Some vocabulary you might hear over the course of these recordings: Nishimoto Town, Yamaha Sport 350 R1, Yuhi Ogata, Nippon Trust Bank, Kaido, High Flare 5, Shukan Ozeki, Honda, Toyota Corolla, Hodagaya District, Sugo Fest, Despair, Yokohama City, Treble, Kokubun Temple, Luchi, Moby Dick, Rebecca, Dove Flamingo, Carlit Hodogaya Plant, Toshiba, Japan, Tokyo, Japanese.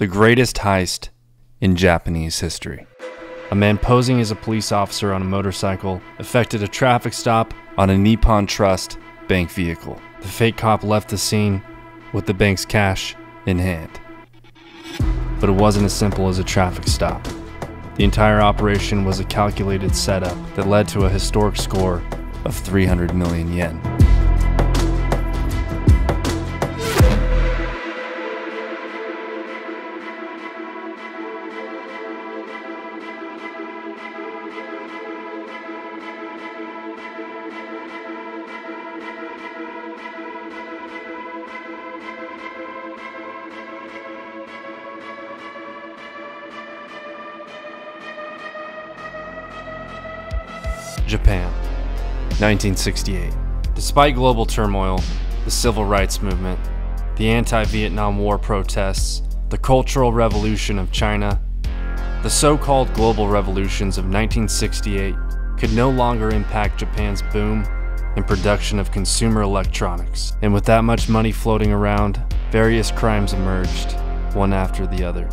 the greatest heist in Japanese history. A man posing as a police officer on a motorcycle effected a traffic stop on a Nippon Trust Bank vehicle. The fake cop left the scene with the bank's cash in hand. But it wasn't as simple as a traffic stop. The entire operation was a calculated setup that led to a historic score of 300 million yen. Japan, 1968. Despite global turmoil, the civil rights movement, the anti-Vietnam War protests, the Cultural Revolution of China, the so-called global revolutions of 1968 could no longer impact Japan's boom in production of consumer electronics. And with that much money floating around, various crimes emerged, one after the other.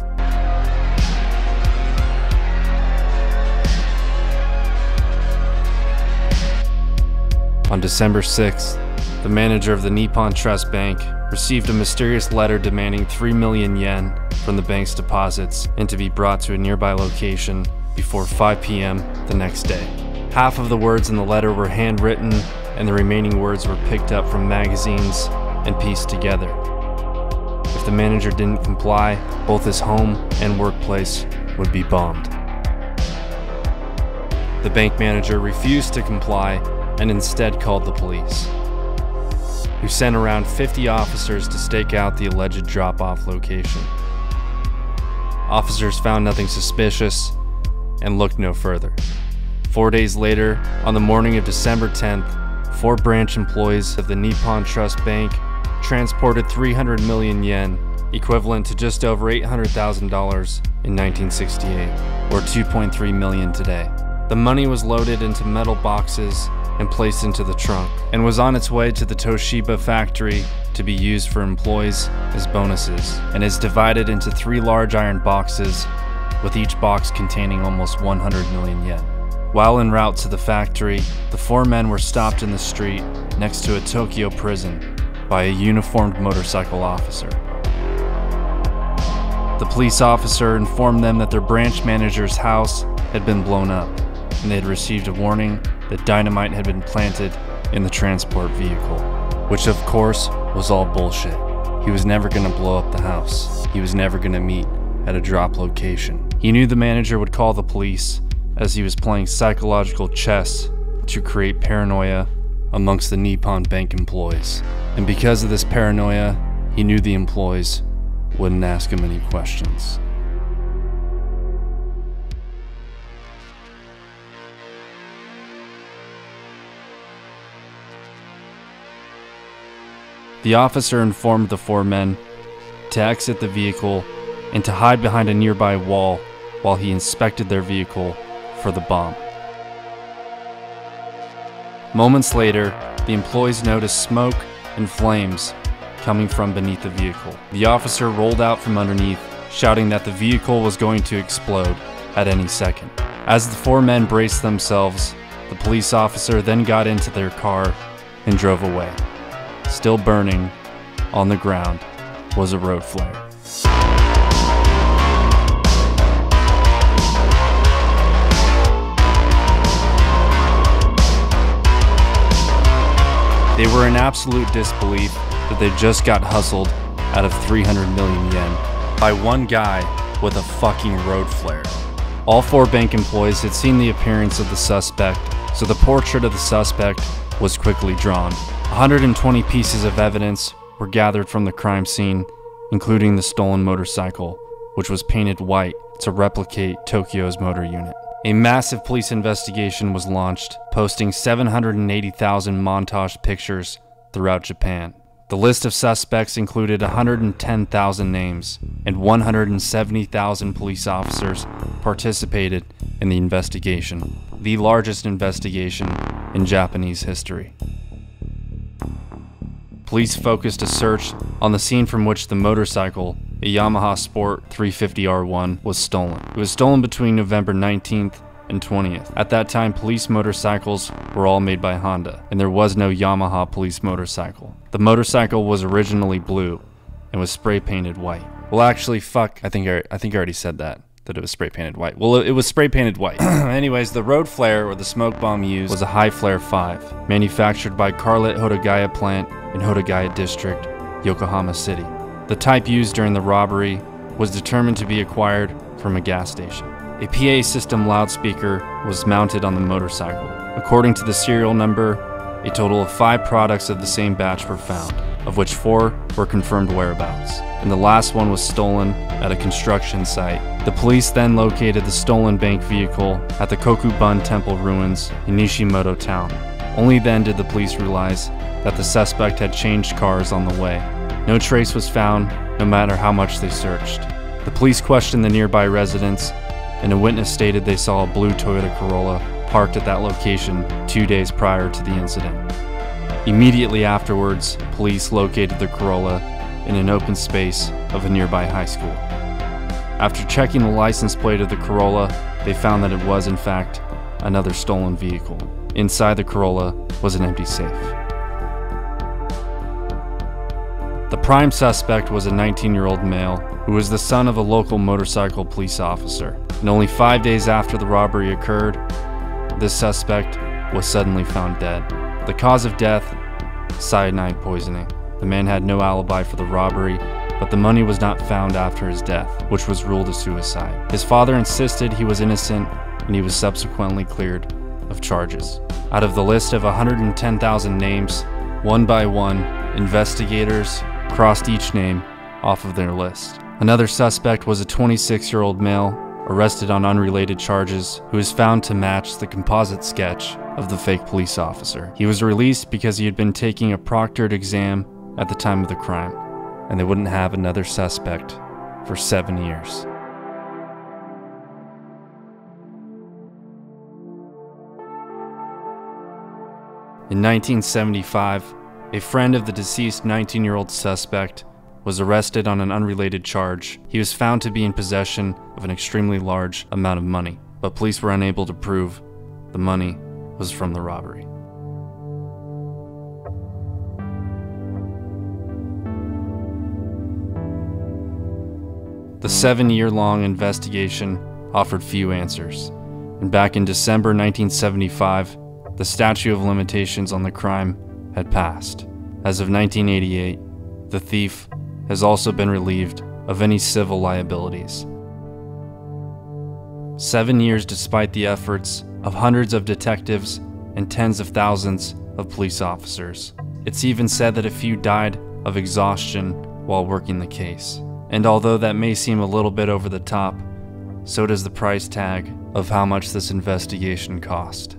On December 6th, the manager of the Nippon Trust Bank received a mysterious letter demanding 3 million yen from the bank's deposits and to be brought to a nearby location before 5 p.m. the next day. Half of the words in the letter were handwritten, and the remaining words were picked up from magazines and pieced together. If the manager didn't comply, both his home and workplace would be bombed. The bank manager refused to comply and instead called the police, who sent around 50 officers to stake out the alleged drop-off location. Officers found nothing suspicious and looked no further. 4 days later, on the morning of December 10th, 4 branch employees of the Nippon Trust Bank transported 300 million yen, equivalent to just over $800,000 in 1968, or 2.3 million today. The money was loaded into metal boxes and placed into the trunk, and was on its way to the Toshiba factory to be used for employees as bonuses, and is divided into 3 large iron boxes, with each box containing almost 100 million yen. While en route to the factory, the 4 men were stopped in the street next to a Tokyo prison by a uniformed motorcycle officer. The police officer informed them that their branch manager's house had been blown up, and they had received a warning that dynamite had been planted in the transport vehicle, which of course was all bullshit. He was never gonna blow up the house. He was never gonna meet at a drop location. He knew the manager would call the police, as he was playing psychological chess to create paranoia amongst the Nippon Bank employees. And because of this paranoia, he knew the employees wouldn't ask him any questions. The officer informed the 4 men to exit the vehicle and to hide behind a nearby wall while he inspected their vehicle for the bomb. Moments later, the employees noticed smoke and flames coming from beneath the vehicle. The officer rolled out from underneath, shouting that the vehicle was going to explode at any second. As the 4 men braced themselves, the police officer then got into their car and drove away. Still burning on the ground was a road flare. They were in absolute disbelief that they just got hustled out of 300 million yen by one guy with a fucking road flare. All 4 bank employees had seen the appearance of the suspect, so the portrait of the suspect was quickly drawn. 120 pieces of evidence were gathered from the crime scene, including the stolen motorcycle, which was painted white to replicate Tokyo's motor unit. A massive police investigation was launched, posting 780,000 montage pictures throughout Japan. The list of suspects included 110,000 names, and 170,000 police officers participated in the investigation, the largest investigation in Japanese history. Police focused a search on the scene from which the motorcycle a Yamaha Sport 350 R1 was stolen. It was stolen between November 19th and 20th. At that time, police motorcycles were all made by Honda, and there was no Yamaha police motorcycle. The motorcycle was originally blue and was spray painted white. Well, actually, fuck, I think I already said that it was spray painted white. Well, it was spray painted white. Anyways, the road flare or the smoke bomb used was a High Flare 5, manufactured by Carlit Hodogaya Plant in Hodagaya District, Yokohama City. The type used during the robbery was determined to be acquired from a gas station. A PA system loudspeaker was mounted on the motorcycle. According to the serial number, a total of 5 products of the same batch were found, of which 4 were confirmed whereabouts, and the last one was stolen at a construction site. The police then located the stolen bank vehicle at the Kokubun Temple ruins in Nishimoto Town. Only then did the police realize that the suspect had changed cars on the way. No trace was found, no matter how much they searched. The police questioned the nearby residents, and a witness stated they saw a blue Toyota Corolla parked at that location 2 days prior to the incident. Immediately afterwards, police located the Corolla in an open space of a nearby high school. After checking the license plate of the Corolla, they found that it was, in fact, another stolen vehicle. Inside the Corolla was an empty safe. The prime suspect was a 19-year-old male who was the son of a local motorcycle police officer. And only 5 days after the robbery occurred, this suspect was suddenly found dead. The cause of death, cyanide poisoning. The man had no alibi for the robbery, but the money was not found after his death, which was ruled a suicide. His father insisted he was innocent, and he was subsequently cleared of charges. Out of the list of 110,000 names, one by one, investigators crossed each name off of their list. Another suspect was a 26-year-old male arrested on unrelated charges who was found to match the composite sketch of the fake police officer. He was released because he had been taking a proctored exam at the time of the crime, and they wouldn't have another suspect for 7 years. In 1975, a friend of the deceased 19-year-old suspect was arrested on an unrelated charge. He was found to be in possession of an extremely large amount of money, but police were unable to prove the money was from the robbery. The 7-year-long investigation offered few answers, and back in December 1975, the statute of limitations on the crime had passed. As of 1988, the thief has also been relieved of any civil liabilities. 7 years despite the efforts of hundreds of detectives and tens of thousands of police officers. It's even said that a few died of exhaustion while working the case. And although that may seem a little bit over the top, so does the price tag of how much this investigation cost.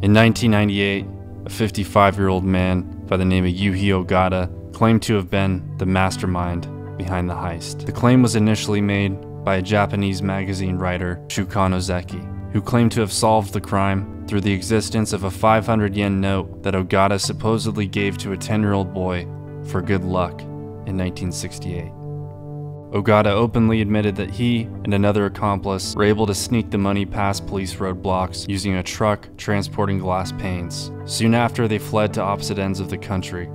In 1998, a 55-year-old man by the name of Yuhi Ogata claimed to have been the mastermind behind the heist. The claim was initially made by a Japanese magazine writer, Shukan Ozeki, who claimed to have solved the crime through the existence of a 500 yen note that Ogata supposedly gave to a 10-year-old boy for good luck in 1968. Ogata openly admitted that he and another accomplice were able to sneak the money past police roadblocks using a truck transporting glass panes. Soon after, they fled to opposite ends of the country.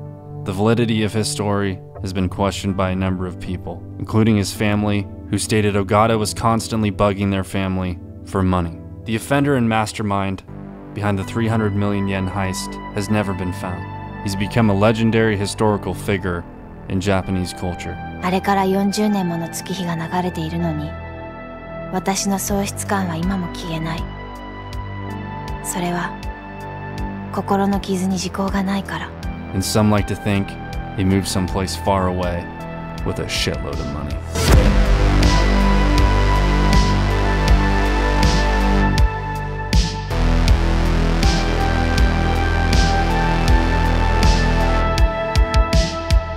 The validity of his story has been questioned by a number of people, including his family, who stated Ogata was constantly bugging their family for money. The offender and mastermind behind the 300 million yen heist has never been found. He's become a legendary historical figure in Japanese culture. And some like to think he moved someplace far away with a shitload of money.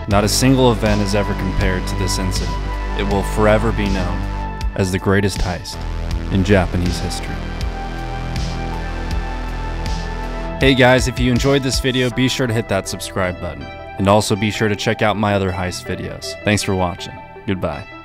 Not a single event is ever compared to this incident. It will forever be known as the greatest heist in Japanese history. Hey guys, if you enjoyed this video, be sure to hit that subscribe button. And also be sure to check out my other heist videos. Thanks for watching. Goodbye.